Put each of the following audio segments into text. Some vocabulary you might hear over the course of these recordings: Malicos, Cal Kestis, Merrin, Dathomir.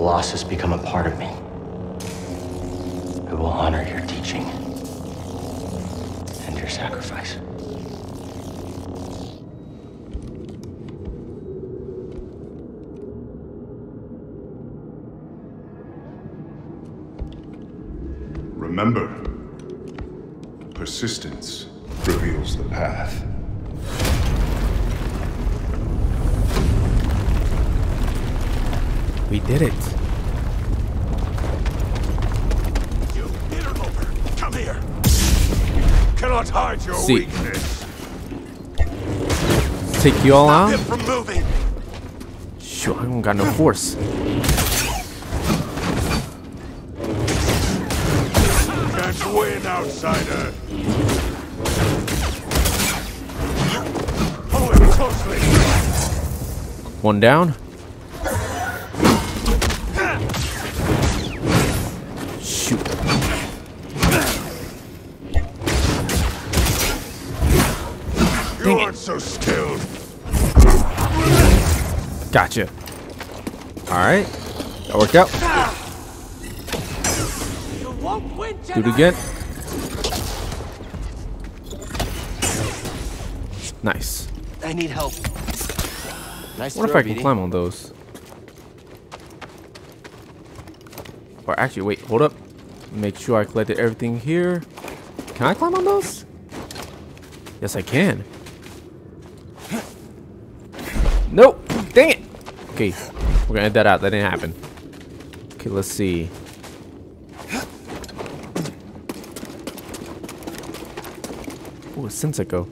loss has become a part of me. I will honor your teaching and your sacrifice. Remember, persistence reveals the path. We did it. You interloper, come here. You cannot hide your weakness. Take you all out? Stop him from moving. Sure, I don't got no force. Can't win, outsider. Hold him closely. One down. Skilled. Gotcha. Alright. That worked out. Do it again. Nice. I need help. Nice. What if I can climb on those? Or actually wait, hold up. Make sure I collected everything here. Can I climb on those? Yes I can. Nope. Dang it. Okay. We're gonna edit that out. That didn't happen. Okay, let's see. Oh, a Senseco.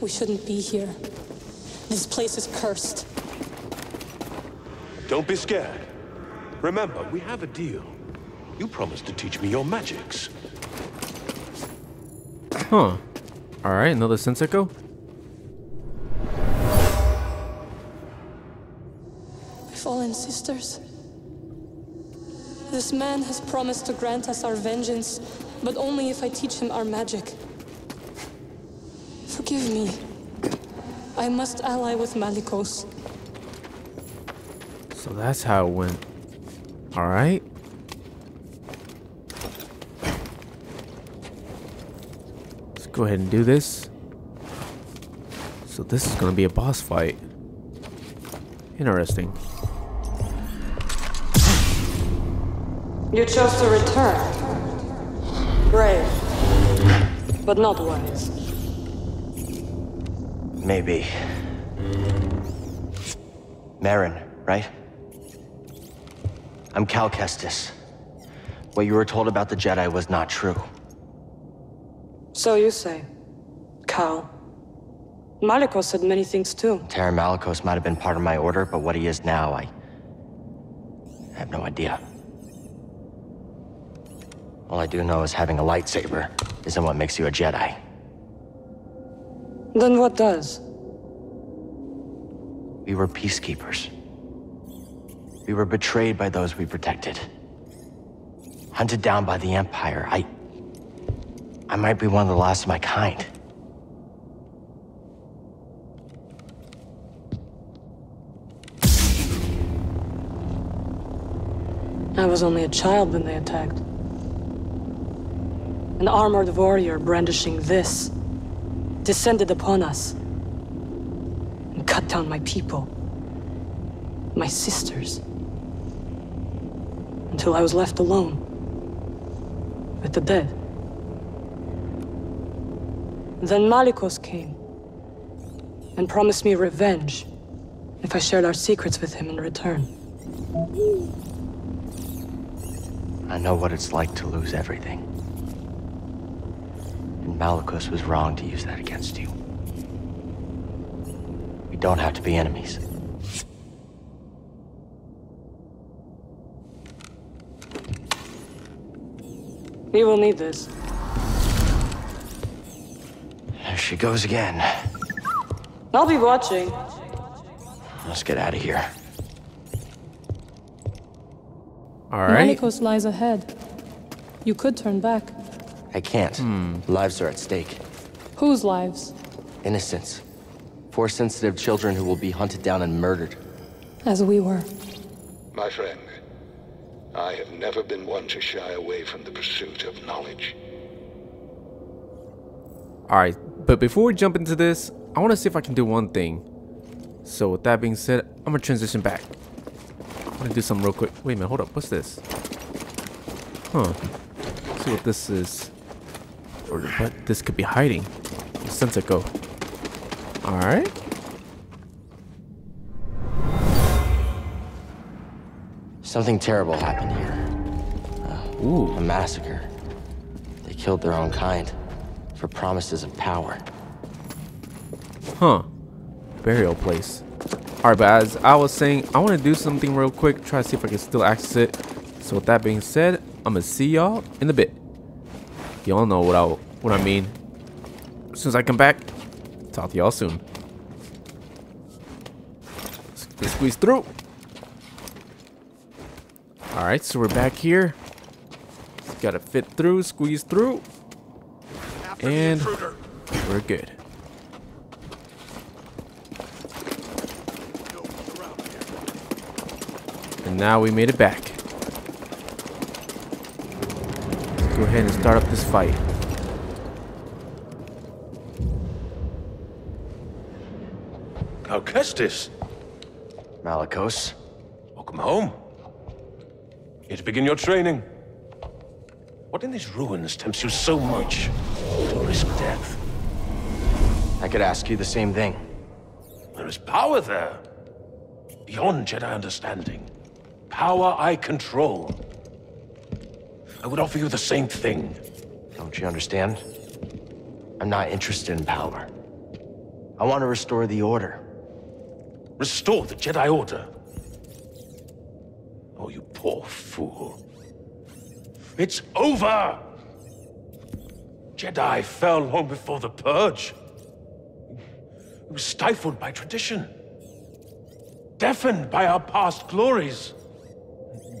We shouldn't be here. This place is cursed. Don't be scared. Remember, we have a deal. You promised to teach me your magics. Huh. Alright, another Senseco. Fallen sisters. This man has promised to grant us our vengeance, but only if I teach him our magic. Forgive me. I must ally with Malicos. So that's how it went. Alright. Go ahead and do this. So this is gonna be a boss fight. Interesting. You chose to return. Brave, but not wise. Maybe. Merrin, right? I'm Cal Kestis. What you were told about the Jedi was not true. So you say, Cal. Malicos said many things too. Terra Malicos might have been part of my order, but what he is now, I have no idea. All I do know is having a lightsaber isn't what makes you a Jedi. Then what does? We were peacekeepers. We were betrayed by those we protected. Hunted down by the Empire. I might be one of the last of my kind. I was only a child when they attacked. An armored warrior brandishing this descended upon us and cut down my people, my sisters, until I was left alone with the dead. Then Malicos came and promised me revenge if I shared our secrets with him in return. I know what it's like to lose everything. And Malicos was wrong to use that against you. We don't have to be enemies. We will need this. She goes again. I'll be watching. Let's get out of here. All right. Malicos lies ahead. You could turn back. I can't. Lives are at stake. Whose lives? Innocents. Four sensitive children who will be hunted down and murdered. As we were. My friend, I have never been one to shy away from the pursuit of knowledge. Alright, but before we jump into this, I want to see if I can do one thing. So with that being said, I'm going to transition back. I'm going to do something real quick. Wait a minute, hold up, what's this? Huh. Let's see what this is. Or what this could be hiding. Where's Sensei go? Alright. Something terrible happened here. A massacre. They killed their own kind for promises of power. Huh. Burial place. Alright, but as I was saying, I want to do something real quick. Try to see if I can still access it. So with that being said, I'm going to see y'all in a bit. Y'all know what I mean. As soon as I come back, talk to y'all soon. Let's squeeze through. Alright, so we're back here. Just gotta fit through, squeeze through. And we're good. And now we made it back. Let's go ahead and start up this fight. Cal Kestis. Malicos. Welcome home. Here to begin your training. What in these ruins tempts you so much to risk death? I could ask you the same thing. There is power there. Beyond Jedi understanding. Power I control. I would offer you the same thing. Don't you understand? I'm not interested in power. I want to restore the order. Restore the Jedi Order? Oh, you poor fool. It's over! Jedi fell long before the Purge. It was stifled by tradition. Deafened by our past glories.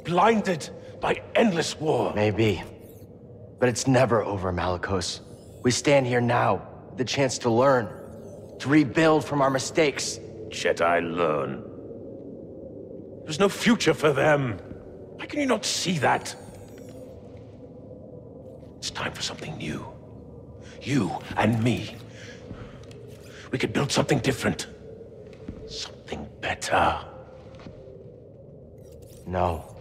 Blinded by endless war. Maybe. But it's never over, Malicos. We stand here now, the chance to learn. To rebuild from our mistakes. Jedi learn. There's no future for them. How can you not see that? It's time for something new. You and me. We could build something different. Something better. No.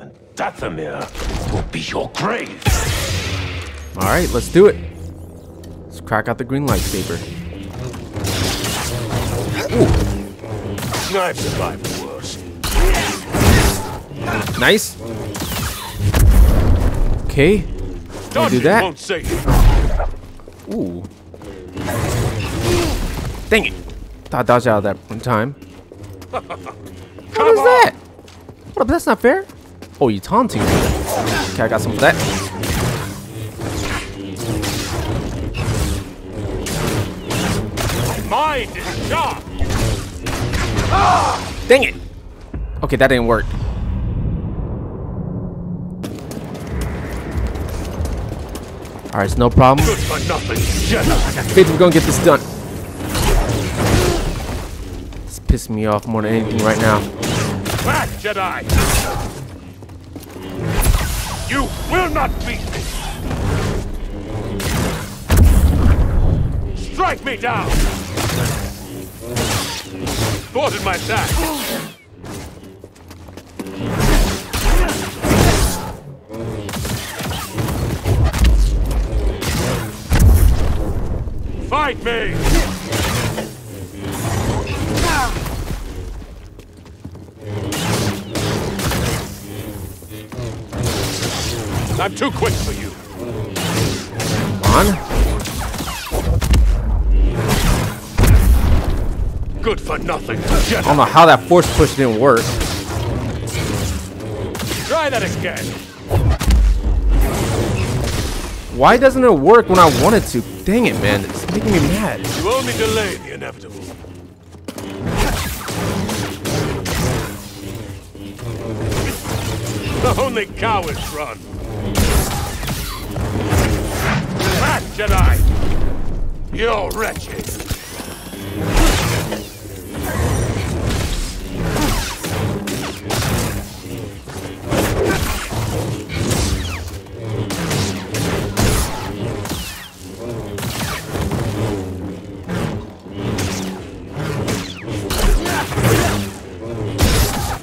And Dathomir will be your grave. Alright, let's do it. Let's crack out the green lightsaber. Ooh. I've survived worse. Nice. Okay. Don't do that. Ooh. Dang it. Thought I dodged out of that one time. What was that? What up? That's not fair. Oh, you taunting me. Okay, I got some of that. My mind is shot. Dang it. Okay, that didn't work. Alright, it's no problem. I think we're gonna get this done. It's pissing me off more than anything right now. Back, Jedi! You will not beat me! Strike me down! Thwarted my attack. Fight me. I'm too quick for you. Come on. Good for nothing. I don't know how that force push didn't work. Try that again. Why doesn't it work when I want it to? Dang it, man. It's making me mad. You only delay the inevitable. The only cowards run. Match. tonight. You're wretched.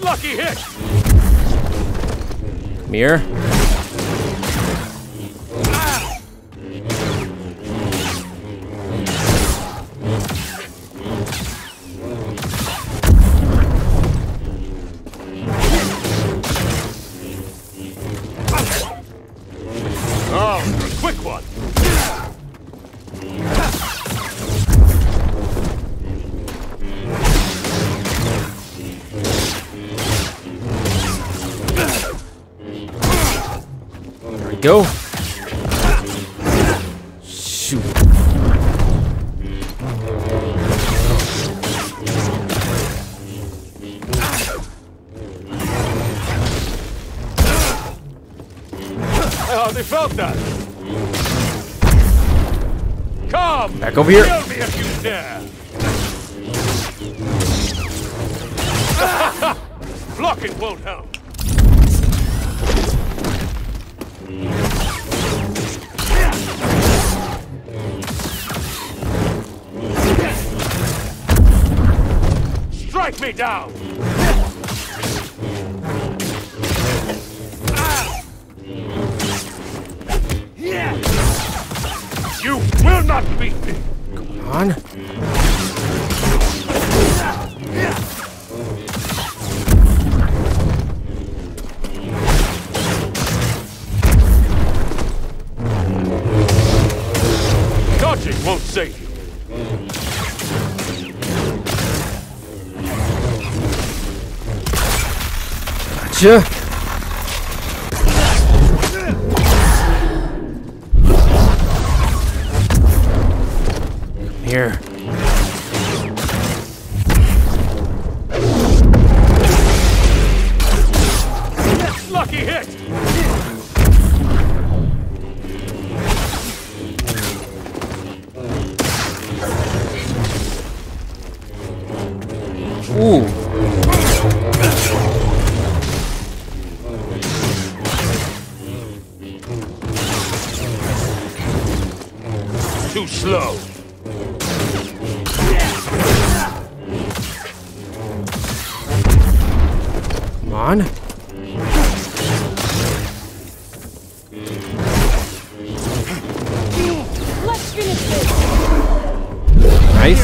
Lucky hit. Mirror. Go. Shoot. Oh, they felt that. Come. Back over here. Kill me if you dare. Blocking won't help. Strike me down. You will not beat me. Come on. Dodging won't save you. Gotcha. Come here. Lucky hit. Ooh. Too slow. Come on. Let's finish this. Nice.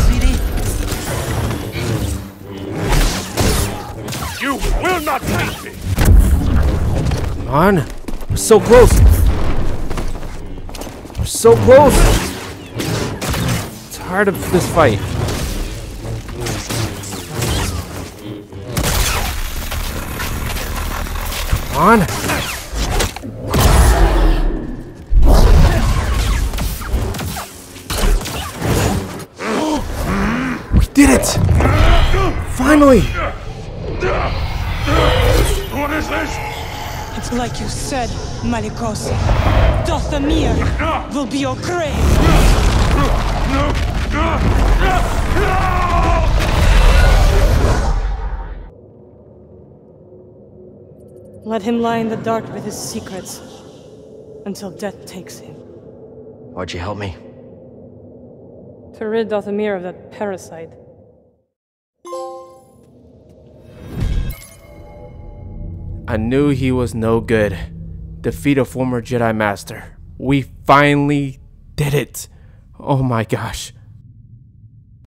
You will not beat me. Come on. We're so close. We're so close. Tired of this fight. Come on. We did it. Finally. What is this? It's like you said, Malicos. Dathomir will be your grave. No. Let him lie in the dark with his secrets until death takes him. Why'd you help me? To rid Dathomir of that parasite. I knew he was no good. Defeat a former Jedi Master. We finally did it. Oh my gosh.